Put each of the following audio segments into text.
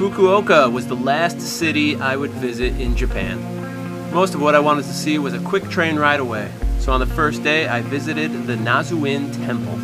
Fukuoka was the last city I would visit in Japan. Most of what I wanted to see was a quick train ride away, so on the first day I visited the Nanzo-in Temple.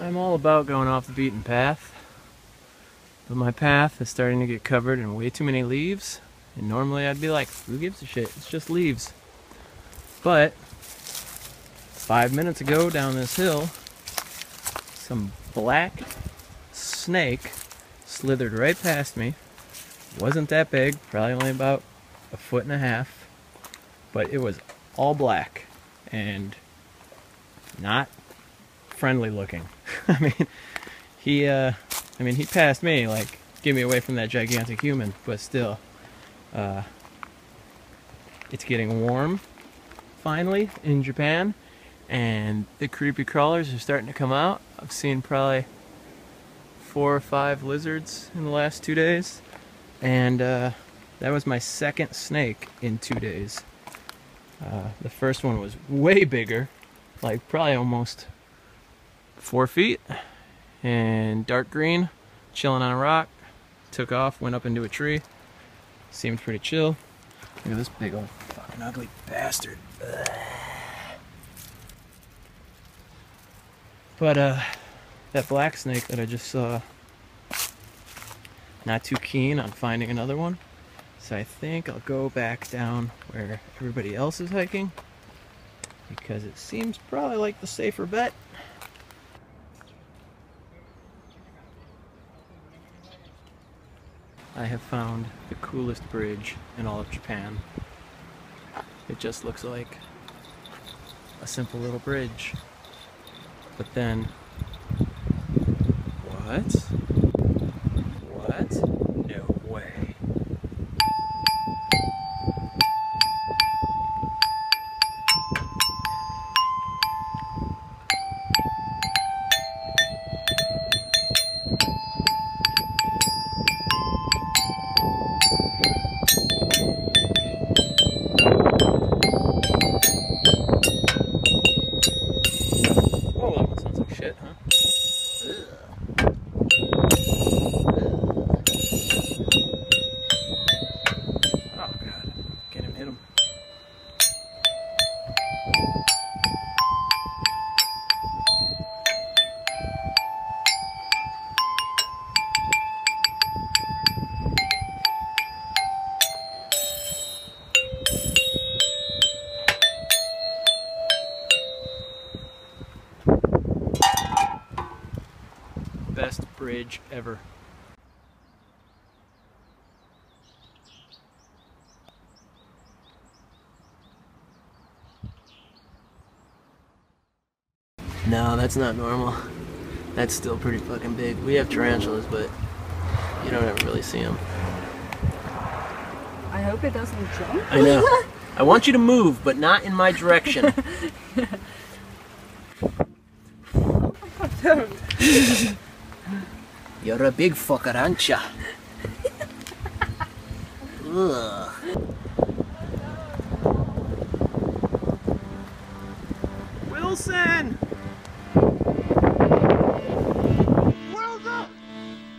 I'm all about going off the beaten path, but my path is starting to get covered in way too many leaves, and normally I'd be like, who gives a shit, it's just leaves. But 5 minutes ago down this hill, some black snake slithered right past me. It wasn't that big, probably only about 1.5 feet, but it was all black and not friendly looking. I mean, he passed me, like, get me away from that gigantic human, but still, it's getting warm finally in Japan, and the creepy crawlers are starting to come out. I've seen probably 4 or 5 lizards in the last 2 days, and that was my second snake in 2 days. The first one was way bigger, like probably almost 4 feet, and dark green, chilling on a rock. Took off, went up into a tree. Seemed pretty chill. Look at this big old fucking ugly bastard. Ugh. But that black snake that I just saw, not too keen on finding another one. So I think I'll go back down where everybody else is hiking, because it seems probably like the safer bet. I have found the coolest bridge in all of Japan. It just looks like a simple little bridge. But then, what? What? No way. Best bridge ever. No, that's not normal. That's still pretty fucking big. We have tarantulas, but you don't ever really see them. I hope it doesn't jump. I know. I want you to move, but not in my direction. Oh my God, don't. You're a big fucker, aren't ya? Ugh. Wilson! Wilson!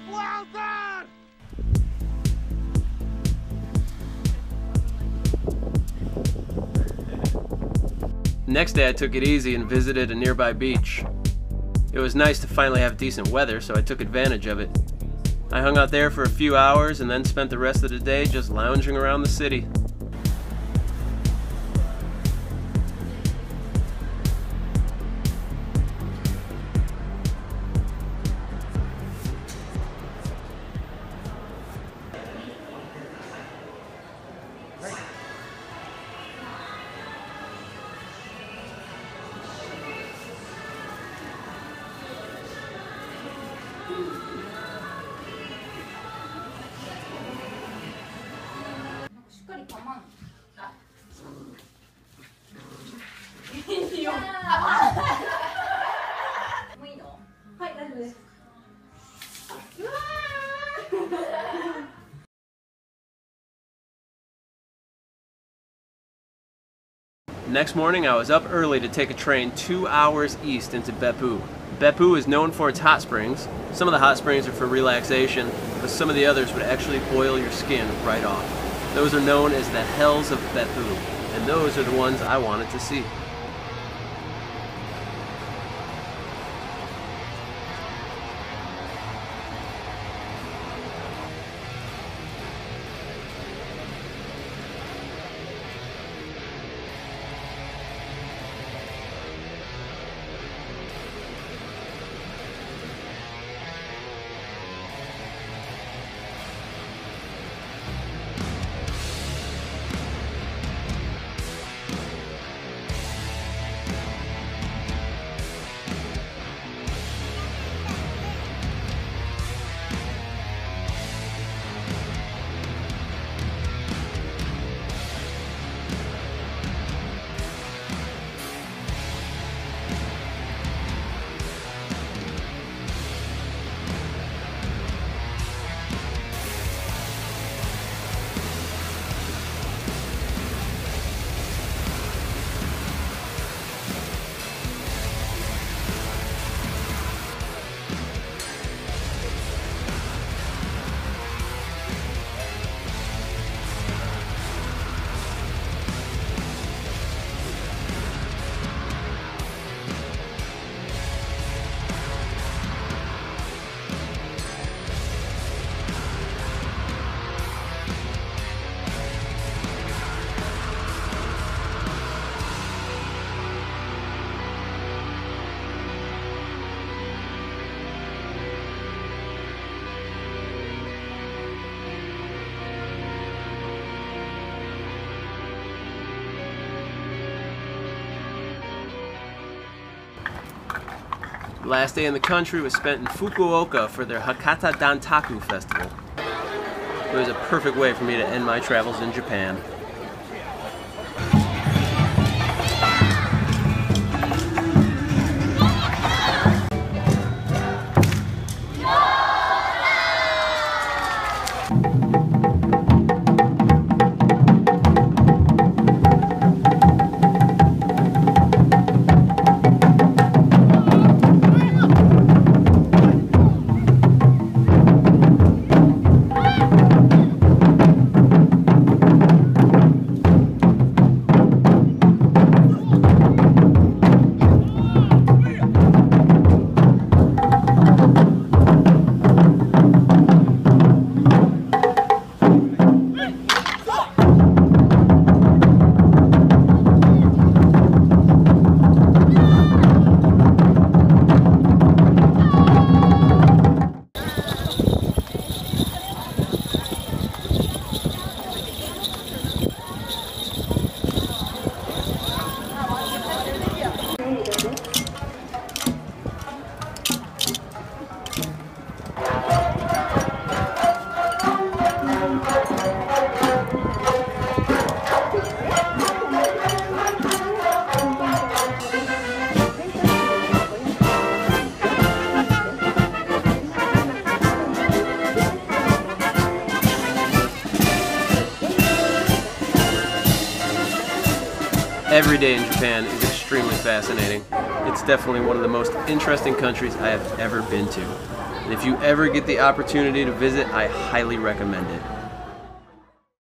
Wilson! Next day I took it easy and visited a nearby beach. It was nice to finally have decent weather, so I took advantage of it. I hung out there for a few hours and then spent the rest of the day just lounging around the city. Next morning I was up early to take a train 2 hours east into Beppu. Beppu is known for its hot springs. Some of the hot springs are for relaxation, but some of the others would actually boil your skin right off. Those are known as the Hells of Beppu, and those are the ones I wanted to see. The last day in the country was spent in Fukuoka for their Hakata Dontaku Festival. It was a perfect way for me to end my travels in Japan. Every day in Japan is extremely fascinating. It's definitely one of the most interesting countries I have ever been to. And if you ever get the opportunity to visit, I highly recommend it.